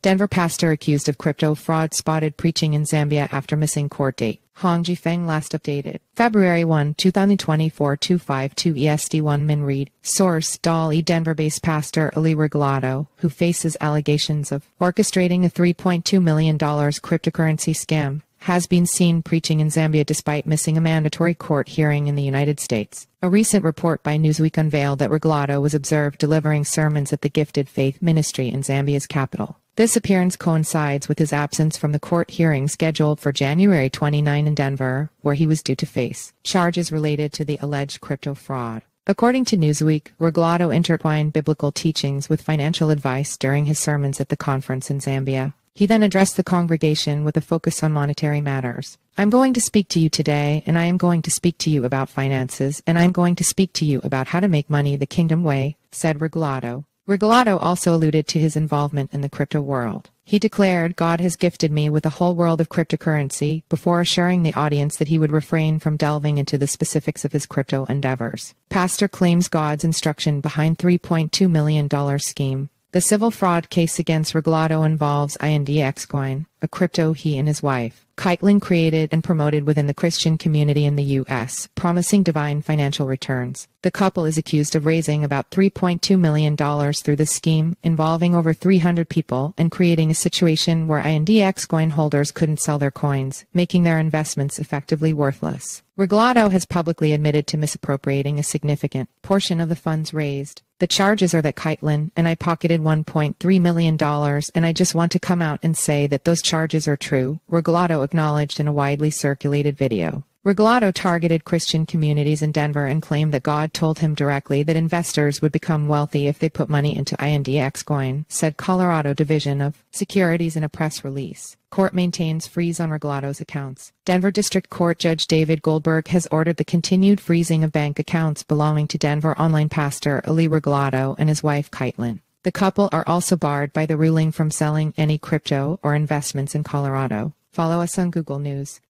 Denver pastor accused of crypto fraud spotted preaching in Zambia after missing court date. Hongji Feng last updated. February 1, 2024 252 EST 1 Min read. Source Dali Denver-based pastor Eli Regalado, who faces allegations of orchestrating a $3.2 million cryptocurrency scam, has been seen preaching in Zambia despite missing a mandatory court hearing in the United States. A recent report by Newsweek unveiled that Regalado was observed delivering sermons at the Gifted Faith Ministry in Zambia's capital. This appearance coincides with his absence from the court hearing scheduled for January 29 in Denver, where he was due to face charges related to the alleged crypto fraud. According to Newsweek, Regalado intertwined biblical teachings with financial advice during his sermons at the conference in Zambia. He then addressed the congregation with a focus on monetary matters. I'm going to speak to you today, and I am going to speak to you about finances, and I'm going to speak to you about how to make money the kingdom way, said Regalado. Regalado also alluded to his involvement in the crypto world. He declared, "God has gifted me with a whole world of cryptocurrency," before assuring the audience that he would refrain from delving into the specifics of his crypto endeavors. Pastor claims God's instruction behind $3.2 million scheme. The civil fraud case against Regalado involves INDX coin, a crypto he and his wife, Kaitlyn, created and promoted within the Christian community in the U.S., promising divine financial returns. The couple is accused of raising about $3.2 million through the scheme, involving over 300 people and creating a situation where INDX coin holders couldn't sell their coins, making their investments effectively worthless. Regalado has publicly admitted to misappropriating a significant portion of the funds raised. The charges are that Kaitlyn and I pocketed $1.3 million, and I just want to come out and say that those charges are true, Regalado acknowledged in a widely circulated video. Regalado targeted Christian communities in Denver and claimed that God told him directly that investors would become wealthy if they put money into INDX coin, said Colorado Division of Securities in a press release. Court maintains freeze on Regalado's accounts. Denver District Court Judge David Goldberg has ordered the continued freezing of bank accounts belonging to Denver online pastor Eli Regalado and his wife Kaitlyn. The couple are also barred by the ruling from selling any crypto or investments in Colorado. Follow us on Google News.